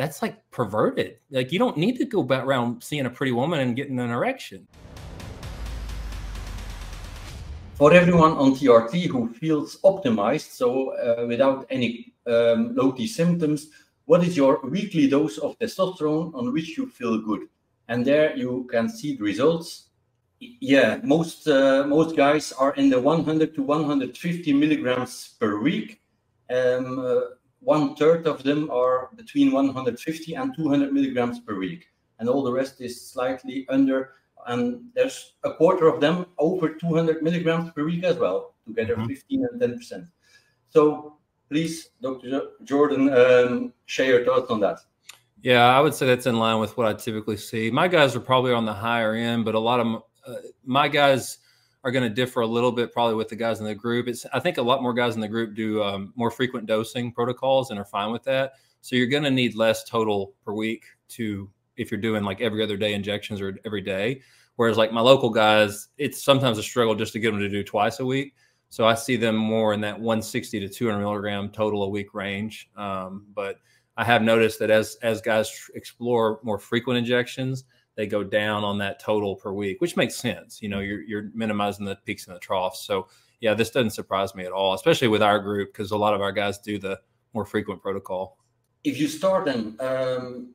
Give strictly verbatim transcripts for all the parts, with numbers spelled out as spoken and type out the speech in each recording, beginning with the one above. that's like perverted. Like, you don't need to go back around seeing a pretty woman and getting an erection. For everyone on T R T who feels optimized, so uh, without any um, low T symptoms, what is your weekly dose of testosterone on which you feel good? And there you can see the results. Yeah, most uh, most guys are in the one hundred to one hundred fifty milligrams per week. Um, uh, one third of them are between one hundred fifty and two hundred milligrams per week. And all the rest is slightly under. And there's a quarter of them over two hundred milligrams per week as well, together mm-hmm. fifteen and ten percent. So please, Doctor Jordan, um, share your thoughts on that. Yeah, I would say that's in line with what I typically see. My guys are probably on the higher end, but a lot of uh, my guys are going to differ a little bit probably with the guys in the group. It's, I think a lot more guys in the group do um, more frequent dosing protocols and are fine with that. So you're going to need less total per week to if you're doing like every other day injections or every day. Whereas like my local guys, it's sometimes a struggle just to get them to do twice a week. So I see them more in that one sixty to two hundred milligram total a week range. Um, but I have noticed that as, as guys explore more frequent injections, they go down on that total per week, which makes sense. You know, you're, you're minimizing the peaks and the troughs. So yeah, this doesn't surprise me at all, especially with our group, because a lot of our guys do the more frequent protocol. If you start them, um,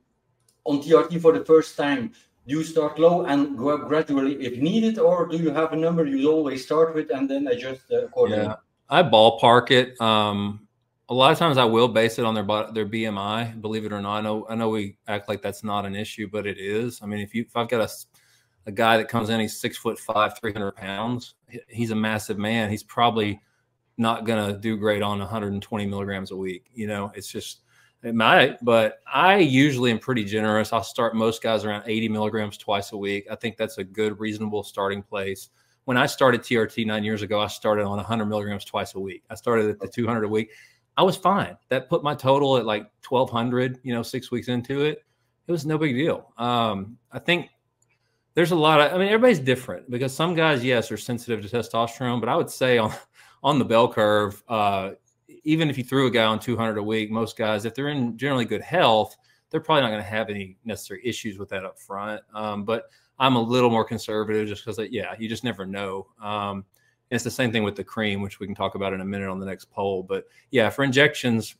on T R T for the first time, do you start low and go up gradually if needed, or do you have a number you always start with and then adjust accordingly? Yeah, I ballpark it. Um, a lot of times I will base it on their their B M I, believe it or not. I know, I know we act like that's not an issue, but it is. I mean, if you if I've got a, a guy that comes in, he's six foot five, three hundred pounds, he's a massive man. He's probably not going to do great on one hundred twenty milligrams a week. You know, it's just, it might, but I usually am pretty generous. I'll start most guys around eighty milligrams twice a week. I think that's a good, reasonable starting place. When I started T R T nine years ago, I started on one hundred milligrams twice a week. I started at the two hundred a week. I was fine. That put my total at like twelve hundred, you know, six weeks into it. It was no big deal. Um, I think there's a lot of, I mean, everybody's different because some guys, yes, are sensitive to testosterone, but I would say on, on the bell curve, uh, even if you threw a guy on two hundred a week, most guys, if they're in generally good health, they're probably not going to have any necessary issues with that up front. Um, but I'm a little more conservative just because, yeah, you just never know. Um, and it's the same thing with the cream, which we can talk about in a minute on the next poll. But yeah, for injections,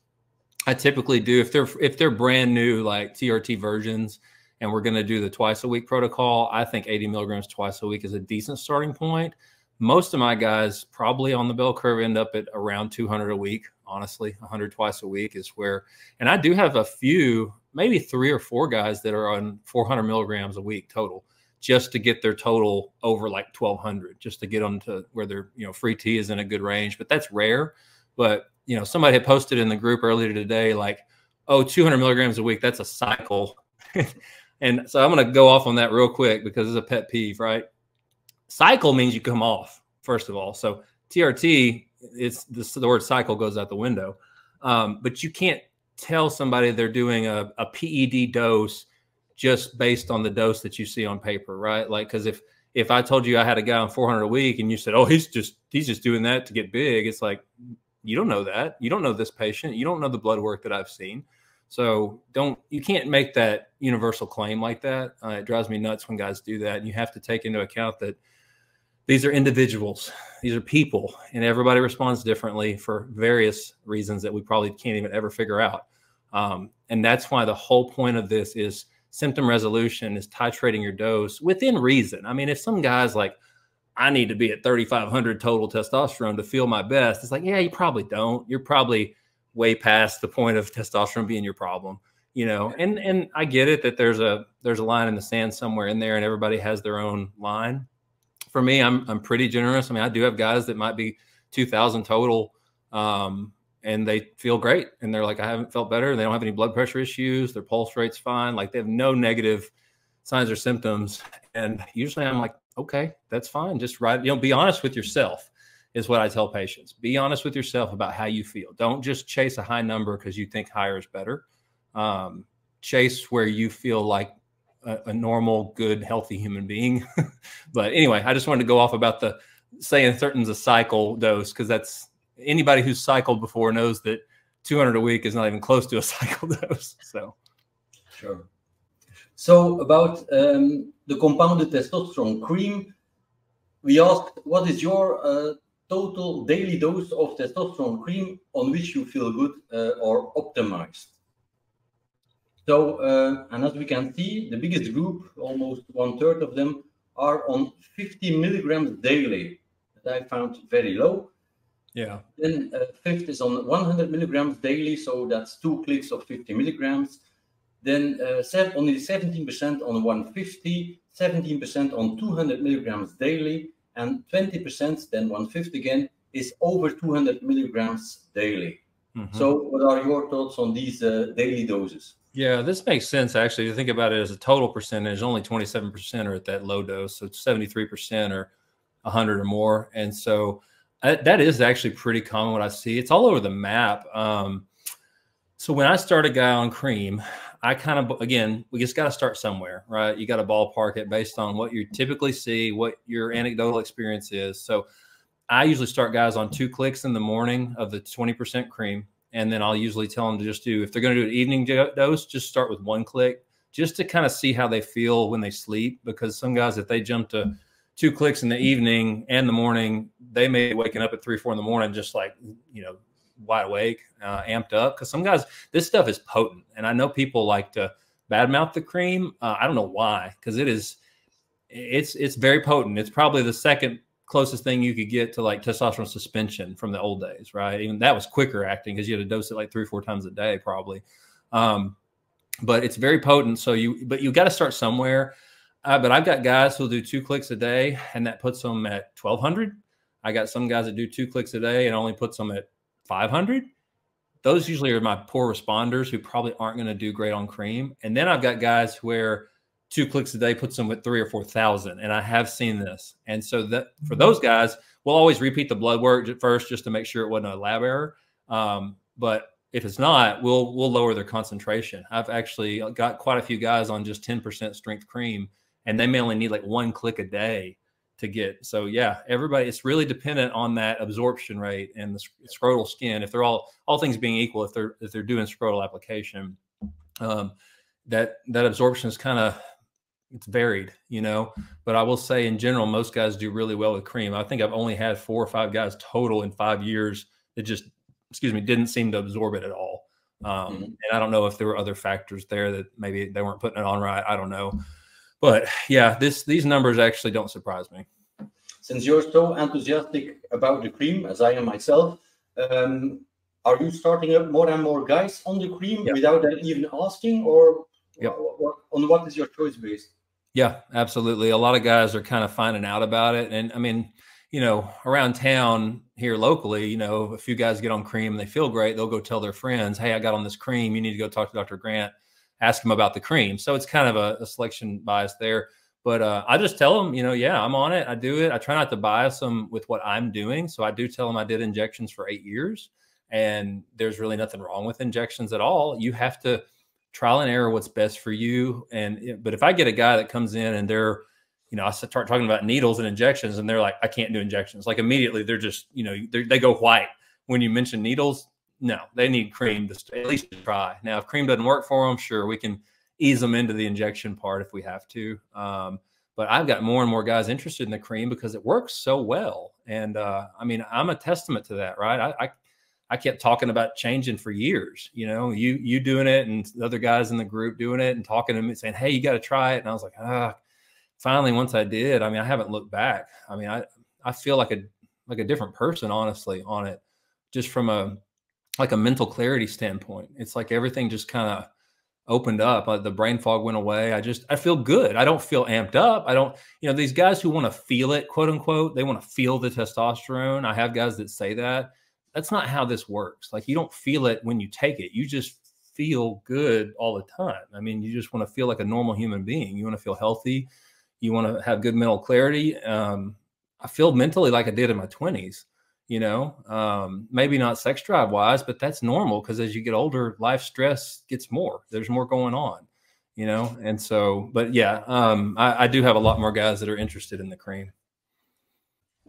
I typically do if they're if they're brand new, like T R T versions, and we're going to do the twice a week protocol. I think eighty milligrams twice a week is a decent starting point. Most of my guys probably on the bell curve end up at around two hundred a week. Honestly, one hundred twice a week is where, and I do have a few, maybe three or four guys that are on four hundred milligrams a week total, just to get their total over like twelve hundred, just to get them to where their, you know, free T is in a good range, but that's rare. But, you know, somebody had posted in the group earlier today, like, oh, two hundred milligrams a week, that's a cycle. And so I'm going to go off on that real quick because it's a pet peeve, right? Cycle means you come off, first of all. So T R T, it's this, the word cycle goes out the window. Um, but you can't tell somebody they're doing a, a P E D dose just based on the dose that you see on paper, right? Like, because if if I told you I had a guy on four hundred a week and you said, oh, he's just he's just doing that to get big, it's like, you don't know that. You don't know this patient. You don't know the blood work that I've seen. So don't, you can't make that universal claim like that. Uh, it drives me nuts when guys do that. And you have to take into account that these are individuals, these are people, and everybody responds differently for various reasons that we probably can't even ever figure out. Um, and that's why the whole point of this is symptom resolution, is titrating your dose within reason. I mean, if some guy's like, I need to be at thirty-five hundred total testosterone to feel my best, it's like, yeah, you probably don't. You're probably way past the point of testosterone being your problem, you know? And, and I get it that there's a, there's a line in the sand somewhere in there and everybody has their own line. For me, I'm I'm pretty generous. I mean, I do have guys that might be two thousand total, um, and they feel great. And they're like, I haven't felt better. They don't have any blood pressure issues. Their pulse rate's fine. Like, they have no negative signs or symptoms. And usually I'm like, okay, that's fine. Just write, you know, be honest with yourself is what I tell patients. Be honest with yourself about how you feel. Don't just chase a high number because you think higher is better. Um, chase where you feel like A, a normal, good, healthy human being. But anyway, I just wanted to go off about the saying certain's a cycle dose, because that's, anybody who's cycled before knows that two hundred a week is not even close to a cycle dose. So Sure. So about um, the compounded testosterone cream, we asked, what is your uh, total daily dose of testosterone cream on which you feel good uh, or optimized? So, uh, and as we can see, the biggest group, almost one third of them, are on fifty milligrams daily. That I found very low. Yeah. Then uh, fifth is on one hundred milligrams daily, so that's two clicks of fifty milligrams. Then uh, only seventeen percent on one fifty, seventeen percent on two hundred milligrams daily, and twenty percent, then one fifty again, is over two hundred milligrams daily. Mm-hmm. So what are your thoughts on these uh, daily doses? Yeah, this makes sense, actually. To think about it as a total percentage, only twenty-seven percent are at that low dose. So seventy-three percent are one hundred or more. And so I, that is actually pretty common what I see. It's all over the map. Um, so when I start a guy on cream, I kind of, again, we just got to start somewhere, right? You got to ballpark it based on what you typically see, what your anecdotal experience is. So I usually start guys on two clicks in the morning of the twenty percent cream. And then I'll usually tell them to just do, if they're going to do an evening dose, just start with one click just to kind of see how they feel when they sleep. Because some guys, if they jump to two clicks in the evening and the morning, they may be waking up at three, four in the morning, just like, you know, wide awake, uh, amped up. Because some guys, this stuff is potent. And I know people like to badmouth the cream. Uh, I don't know why, because it is, it's, it's very potent. It's probably the second closest thing you could get to like testosterone suspension from the old days, right? Even that was quicker acting because you had to dose it like three or four times a day probably. Um, but it's very potent. So you, but you got to start somewhere. Uh, but I've got guys who'll do two clicks a day and that puts them at twelve hundred. I got some guys that do two clicks a day and only puts them at five hundred. Those usually are my poor responders who probably aren't going to do great on cream. And then I've got guys where two clicks a day puts them at three or four thousand, and I have seen this. And so that for those guys, we'll always repeat the blood work at first just to make sure it wasn't a lab error. Um, but if it's not, we'll we'll lower their concentration. I've actually got quite a few guys on just ten percent strength cream, and they may only need like one click a day to get. So yeah, everybody, it's really dependent on that absorption rate and the scrotal skin. If they're all all things being equal, if they're if they're doing scrotal application, um, that that absorption is kind of it's varied, you know, but I will say in general, most guys do really well with cream. I think I've only had four or five guys total in five years that just, excuse me, didn't seem to absorb it at all. Um, mm-hmm. And I don't know if there were other factors there that maybe they weren't putting it on right. I don't know. But yeah, this these numbers actually don't surprise me. Since you're so enthusiastic about the cream, as I am myself, um, are you starting up more and more guys on the cream yep. without them even asking, or yep. on what is your choice based? Yeah, absolutely. A lot of guys are kind of finding out about it. And I mean, you know, around town here locally, you know, a few guys get on cream and they feel great. They'll go tell their friends, hey, I got on this cream. You need to go talk to Doctor Grant, ask him about the cream. So it's kind of a, a selection bias there. But uh, I just tell them, you know, yeah, I'm on it. I do it. I try not to bias them with what I'm doing. So I do tell them I did injections for eight years and there's really nothing wrong with injections at all. You have to trial and error what's best for you. And, but if I get a guy that comes in and they're, you know, I start talking about needles and injections and they're like, I can't do injections. Like immediately they're just, you know, they go white. When you mention needles, no, they need cream to at least try. Now, if cream doesn't work for them, sure, we can ease them into the injection part if we have to. Um, but I've got more and more guys interested in the cream because it works so well. And uh, I mean, I'm a testament to that, right? I, I I kept talking about changing for years, you know, you, you doing it and the other guys in the group doing it and talking to me saying, hey, you got to try it. And I was like, ah, finally, once I did, I mean, I haven't looked back. I mean, I, I feel like a, like a different person, honestly, on it, just from a, like a mental clarity standpoint. It's like everything just kind of opened up. Uh, the brain fog went away. I just, I feel good. I don't feel amped up. I don't, you know, these guys who want to feel it, quote unquote, they want to feel the testosterone. I have guys that say that. That's not how this works. Like you don't feel it when you take it. You just feel good all the time. I mean, you just want to feel like a normal human being. You want to feel healthy. You want to have good mental clarity. Um, I feel mentally like I did in my twenties, you know, um, maybe not sex drive wise, but that's normal. Cause as you get older, life stress gets more, there's more going on, you know? And so, but yeah, um, I, I do have a lot more guys that are interested in the cream.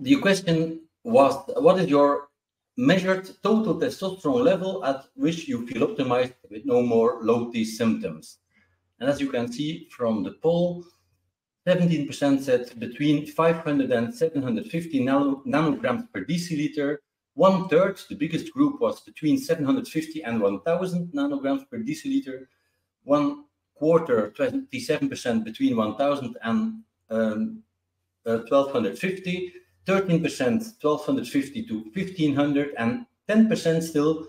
The question was, what is your measured total testosterone level at which you feel optimized with no more low T symptoms? And as you can see from the poll, seventeen percent said between five hundred and seven hundred fifty nano nanograms per deciliter. One third, the biggest group, was between seven hundred fifty and one thousand nanograms per deciliter. One quarter, twenty-seven percent, between one thousand and twelve fifty. thirteen percent, twelve fifty to fifteen hundred, and ten percent still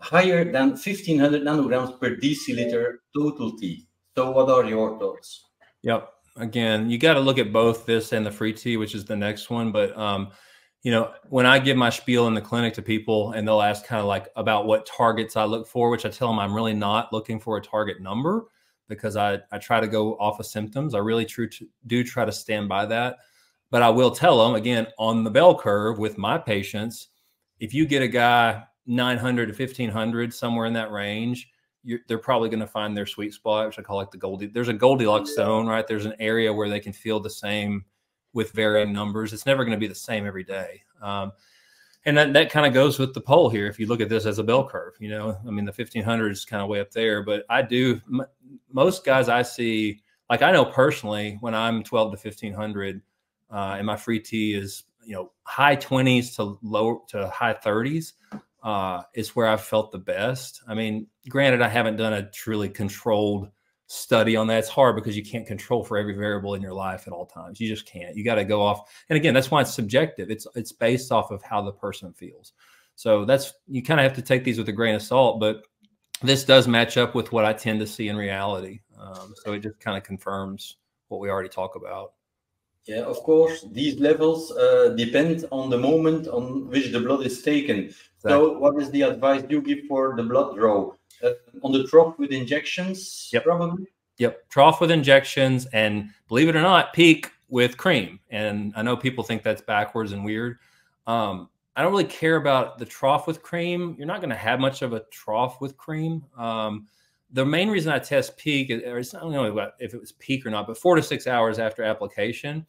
higher than fifteen hundred nanograms per deciliter total T. So what are your thoughts? Yep. Again, you got to look at both this and the free T, which is the next one. But, um, you know, when I give my spiel in the clinic to people and they'll ask kind of like about what targets I look for, which I tell them I'm really not looking for a target number because I, I try to go off of symptoms. I really true to, do try to stand by that. But I will tell them, again, on the bell curve with my patients, if you get a guy nine hundred to fifteen hundred, somewhere in that range, you're, they're probably going to find their sweet spot, which I call like the Goldie. There's a Goldilocks zone, right? There's an area where they can feel the same with varying numbers. It's never going to be the same every day. Um, and that, that kind of goes with the poll here. If you look at this as a bell curve, you know, I mean, the fifteen hundred is kind of way up there, but I do, m most guys I see, like I know personally when I'm twelve to fifteen hundred, uh, and my free T is, you know, high twenties to low to high thirties. Uh, it's where I felt the best. I mean, granted, I haven't done a truly controlled study on that. It's hard because you can't control for every variable in your life at all times. You just can't. You got to go off. And again, that's why it's subjective. It's it's based off of how the person feels. So that's, you kind of have to take these with a grain of salt, but this does match up with what I tend to see in reality. Um, so it just kind of confirms what we already talk about. Yeah, of course, these levels uh, depend on the moment on which the blood is taken. Exactly. So what is the advice you give for the blood draw? Uh, on the trough with injections, yep. Probably? Yep, trough with injections and, believe it or not, peak with cream. And I know people think that's backwards and weird. Um, I don't really care about the trough with cream. You're not going to have much of a trough with cream. Um, the main reason I test peak, or it's, I don't know if it was peak or not, but four to six hours after application,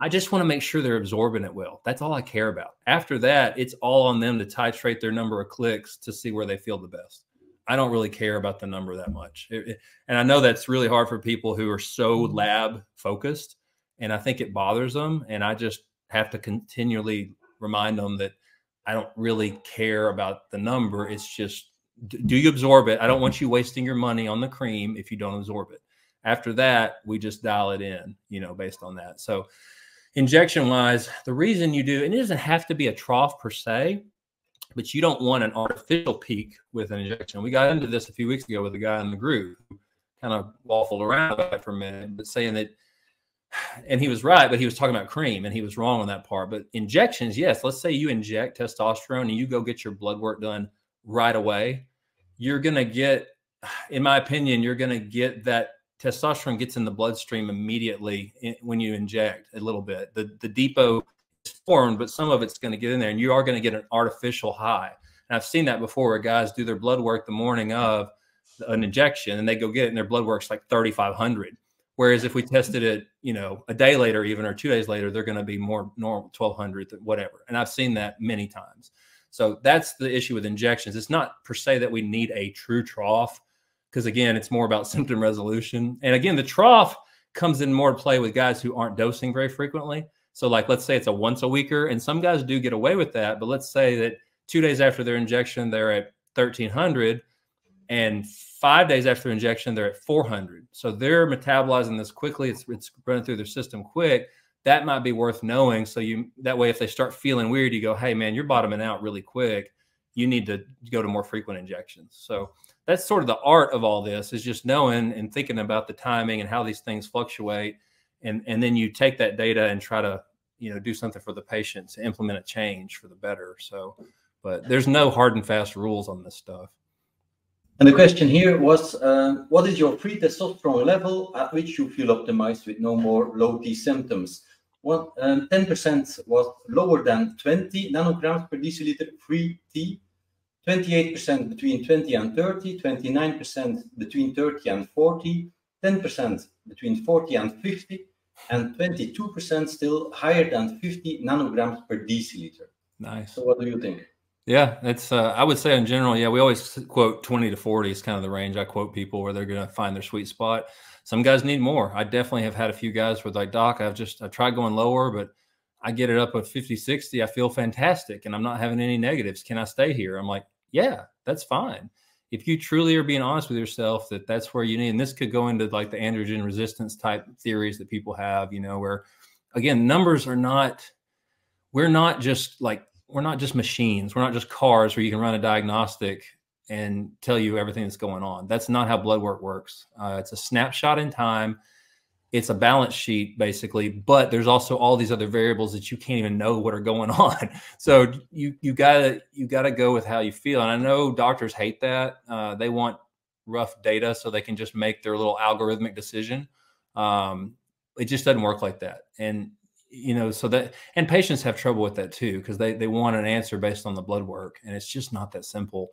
I just want to make sure they're absorbing it well. That's all I care about. After that, it's all on them to titrate their number of clicks to see where they feel the best. I don't really care about the number that much. It, it, and I know that's really hard for people who are so lab focused, and I think it bothers them. And I just have to continually remind them that I don't really care about the number. It's just, do you absorb it? I don't want you wasting your money on the cream if you don't absorb it. After that, we just dial it in, you know, based on that. So injection wise, the reason you do, and it doesn't have to be a trough per se, but you don't want an artificial peak with an injection. We got into this a few weeks ago with a guy in the group who kind of waffled around about it for a minute, but saying that, and he was right, but he was talking about cream and he was wrong on that part. But injections, yes, let's say you inject testosterone and you go get your blood work done right away. You're going to get, in my opinion, you're going to get that testosterone gets in the bloodstream immediately in, when you inject a little bit. The, the depot is formed, but some of it's going to get in there and you are going to get an artificial high. And I've seen that before where guys do their blood work the morning of an injection and they go get it and their blood work's like thirty-five hundred. Whereas if we tested it, you know, a day later even or two days later, they're going to be more normal, twelve hundred, whatever. And I've seen that many times. So that's the issue with injections. It's not per se that we need a true trough because, again, it's more about symptom resolution. And, again, the trough comes in more to play with guys who aren't dosing very frequently. So, like, let's say it's a once a weeker, and some guys do get away with that. But let's say that two days after their injection, they're at thirteen hundred, and five days after injection, they're at four hundred. So they're metabolizing this quickly. It's, it's running through their system quick. That might be worth knowing. So you, that way, if they start feeling weird, you go, hey man, you're bottoming out really quick. You need to go to more frequent injections. So that's sort of the art of all this is just knowing and thinking about the timing and how these things fluctuate. And, and then you take that data and try to, you know, do something for the patient to implement a change for the better. So, but there's no hard and fast rules on this stuff. And the question here was, uh, what is your free testosterone level at which you feel optimized with no more low T symptoms? What, um, ten percent was lower than twenty nanograms per deciliter free T, twenty-eight percent between twenty and thirty, twenty-nine percent between thirty and forty, ten percent between forty and fifty, and twenty-two percent still higher than fifty nanograms per deciliter. Nice. So what do you think? Yeah, that's uh, I would say in general, yeah, we always quote twenty to forty is kind of the range I quote people where they're going to find their sweet spot. Some guys need more. I definitely have had a few guys where like, doc, I've just I tried going lower, but I get it up at fifty, sixty. I feel fantastic and I'm not having any negatives. Can I stay here? I'm like, yeah, that's fine. If you truly are being honest with yourself that that's where you need, and this could go into like the androgen resistance type theories that people have, you know, where again, numbers are not, we're not just like, we're not just machines. We're not just cars where you can run a diagnostic and tell you everything that's going on. That's not how blood work works. Uh, it's a snapshot in time. It's a balance sheet basically, but there's also all these other variables that you can't even know what are going on. So you, you gotta, you gotta go with how you feel. And I know doctors hate that. Uh, they want rough data so they can just make their little algorithmic decision. Um, it just doesn't work like that. And, you know, so that, and patients have trouble with that too, because they, they want an answer based on the blood work. And it's just not that simple.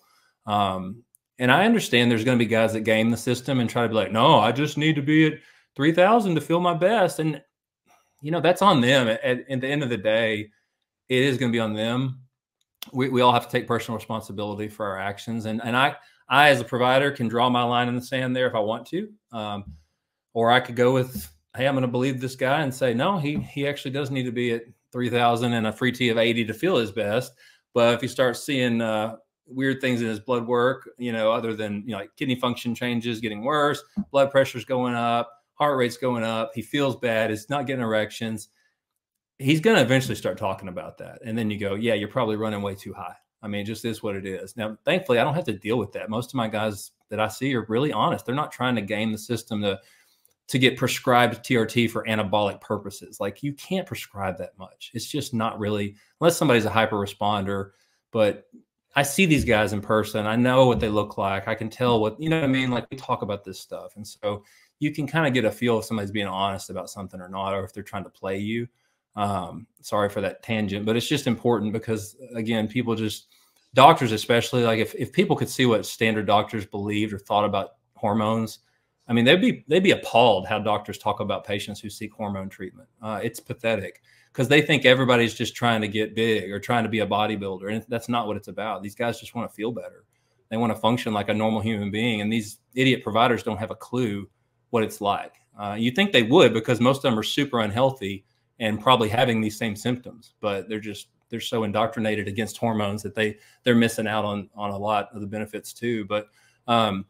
Um, and I understand there's going to be guys that game the system and try to be like, no, I just need to be at three thousand to feel my best. And, you know, that's on them. At, at, at the end of the day, it is going to be on them. We, we all have to take personal responsibility for our actions. And, and I, I, as a provider can draw my line in the sand there if I want to, um, or I could go with, hey, I'm going to believe this guy and say, no, he, he actually does need to be at three thousand and a free T of eighty to feel his best. But if you start seeing, uh, weird things in his blood work, you know, other than, you know, like kidney function changes, getting worse, blood pressure's going up, heart rate's going up, he feels bad, it's not getting erections, he's going to eventually start talking about that. And then you go, yeah, you're probably running way too high. I mean, it just is what it is. Now, thankfully, I don't have to deal with that. Most of my guys that I see are really honest. They're not trying to game the system to, to get prescribed T R T for anabolic purposes. Like, you can't prescribe that much. It's just not really, unless somebody's a hyper responder, but I see these guys in person. I know what they look like. I can tell what, you know what I mean? Like, we talk about this stuff. And so you can kind of get a feel if somebody's being honest about something or not, or if they're trying to play you. Um, sorry for that tangent, but it's just important because, again, people just, doctors especially, like if, if people could see what standard doctors believed or thought about hormones, I mean, they'd be, they'd be appalled how doctors talk about patients who seek hormone treatment. Uh, it's pathetic because they think everybody's just trying to get big or trying to be a bodybuilder. And that's not what it's about. These guys just want to feel better. They want to function like a normal human being. And these idiot providers don't have a clue what it's like. Uh, you think they would, because most of them are super unhealthy and probably having these same symptoms, but they're just, they're so indoctrinated against hormones that they, they're missing out on, on a lot of the benefits too. But, um,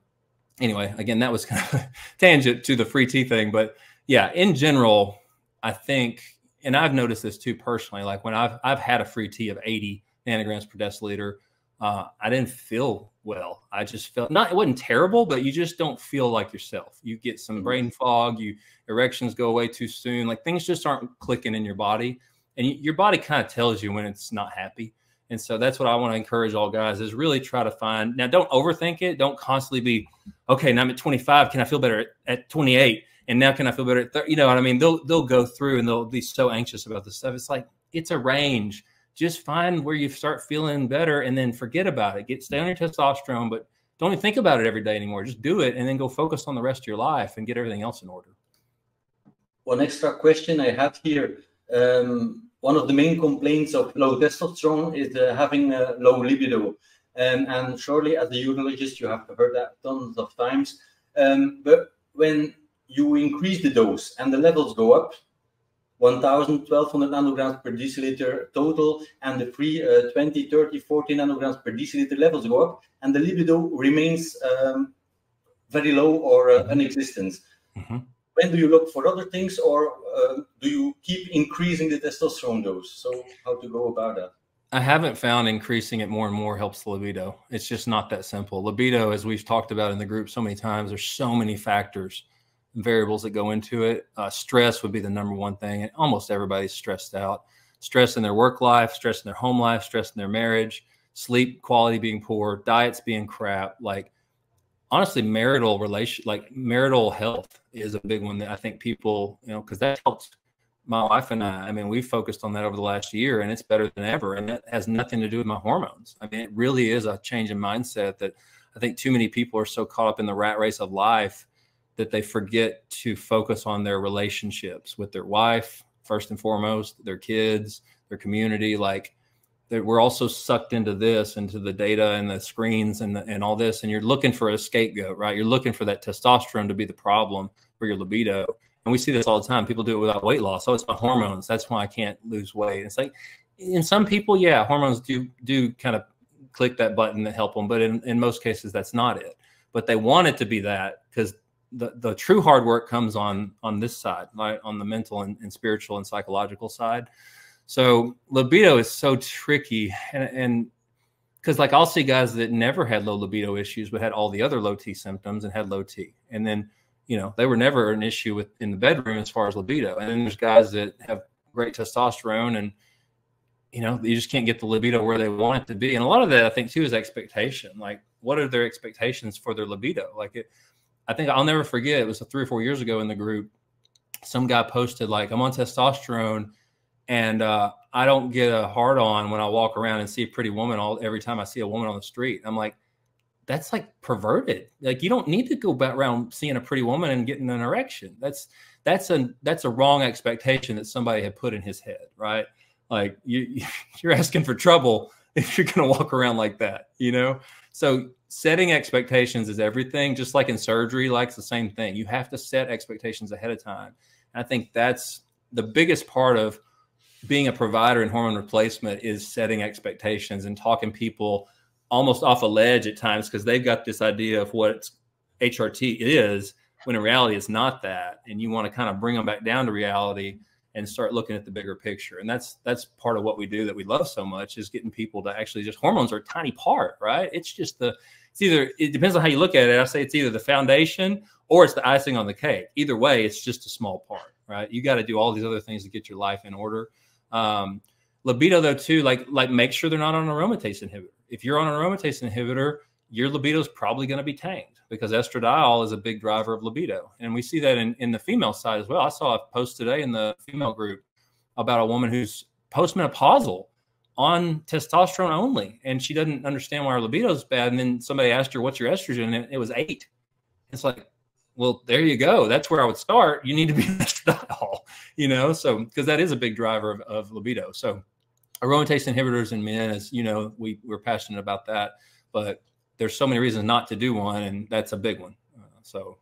anyway, again, that was kind of a tangent to the free tea thing. But yeah, in general, I think, and I've noticed this too personally, like when I've, I've had a free tea of eighty nanograms per deciliter, uh, I didn't feel well. I just felt not, it wasn't terrible, but you just don't feel like yourself. You get some brain fog, you erections go away too soon. Like, things just aren't clicking in your body, and you, your body kind of tells you when it's not happy. And so that's what I want to encourage all guys is really try to find. Now, don't overthink it. Don't constantly be, okay, now I'm at twenty-five. Can I feel better at, at twenty-eight? And now can I feel better at thirty? You know what I mean? They'll, they'll go through and they'll be so anxious about this stuff. It's like, it's a range. Just find where you start feeling better and then forget about it. Get, stay on your testosterone, but don't even think about it every day anymore. Just do it and then go focus on the rest of your life and get everything else in order. One extra question I have here. Um, One of the main complaints of low testosterone is uh, having a uh, low libido. Um, and surely as a urologist, you have heard that tons of times. Um, but when you increase the dose and the levels go up, one thousand, twelve hundred nanograms per deciliter total, and the free uh, twenty, thirty, forty nanograms per deciliter levels go up, and the libido remains um, very low or uh, non-existent. Mm-hmm. When do you look for other things, or uh, do you keep increasing the testosterone dose? So how to go about that? I haven't found increasing it more and more helps the libido. It's just not that simple. Libido, as we've talked about in the group so many times, there's so many factors, variables that go into it. Uh, stress would be the number one thing. And almost everybody's stressed out. Stress in their work life, stress in their home life, stress in their marriage, sleep quality being poor, diets being crap, like, honestly, marital relation, like marital health is a big one that I think people, you know, because that helped my wife and I. I mean, we've focused on that over the last year and it's better than ever. And that has nothing to do with my hormones. I mean, it really is a change in mindset that I think too many people are so caught up in the rat race of life that they forget to focus on their relationships with their wife, first and foremost, their kids, their community. Like, that we're also sucked into this, into the data and the screens and, the, and all this. And you're looking for a scapegoat, right? You're looking for that testosterone to be the problem for your libido. And we see this all the time. People do it without weight loss. Oh, it's my hormones. That's why I can't lose weight. And it's like, in some people, yeah, hormones do, do kind of click that button that help them. But in, in most cases, that's not it. But they want it to be that, because the, the true hard work comes on, on this side, right? On the mental and, and spiritual and psychological side. So libido is so tricky, and because, like, I'll see guys that never had low libido issues but had all the other low T symptoms and had low T, and then, you know, they were never an issue with in the bedroom as far as libido. And then there's guys that have great testosterone and, you know, you just can't get the libido where they want it to be. And a lot of that, I think, too, is expectation. Like, what are their expectations for their libido? Like, it, I think I'll never forget, it was three or four years ago in the group, some guy posted, like, I'm on testosterone, and uh, I don't get a hard on when I walk around and see a pretty woman all every time I see a woman on the street. I'm like, that's like perverted. Like, you don't need to go back around seeing a pretty woman and getting an erection. That's that's a that's a wrong expectation that somebody had put in his head, right? Like, you you're asking for trouble if you're going to walk around like that, you know? So setting expectations is everything. Just like in surgery, like, it's the same thing. You have to set expectations ahead of time. And I think that's the biggest part of being a provider in hormone replacement, is setting expectations and talking people almost off a ledge at times, because they've got this idea of what H R T is, when in reality it's not that. And you want to kind of bring them back down to reality and start looking at the bigger picture. And that's that's part of what we do that we love so much, is getting people to actually just, hormones are a tiny part, right? It's just the, it's either, it depends on how you look at it. I say it's either the foundation or it's the icing on the cake. Either way, it's just a small part, right? You got to do all these other things to get your life in order. Um, libido, though, too, like, like make sure they're not on an aromatase inhibitor. If you're on an aromatase inhibitor, your libido is probably going to be tanked, because estradiol is a big driver of libido. And we see that in, in the female side as well. I saw a post today in the female group about a woman who's postmenopausal on testosterone only, and she doesn't understand why her libido is bad. And then somebody asked her, what's your estrogen? And it was eight. It's like, well, there you go. That's where I would start. You need to be on estradiol, you know, so, because that is a big driver of, of libido. So aromatase inhibitors in men is, you know, we, we're passionate about that, but there's so many reasons not to do one, and that's a big one. Uh, so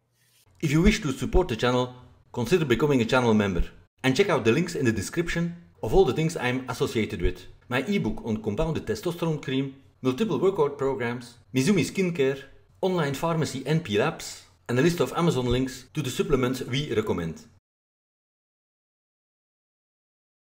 if you wish to support the channel, consider becoming a channel member, and check out the links in the description of all the things I'm associated with. My ebook on compounded testosterone cream, multiple workout programs, Mizumi skincare, online pharmacy N P labs, and a list of Amazon links to the supplements we recommend.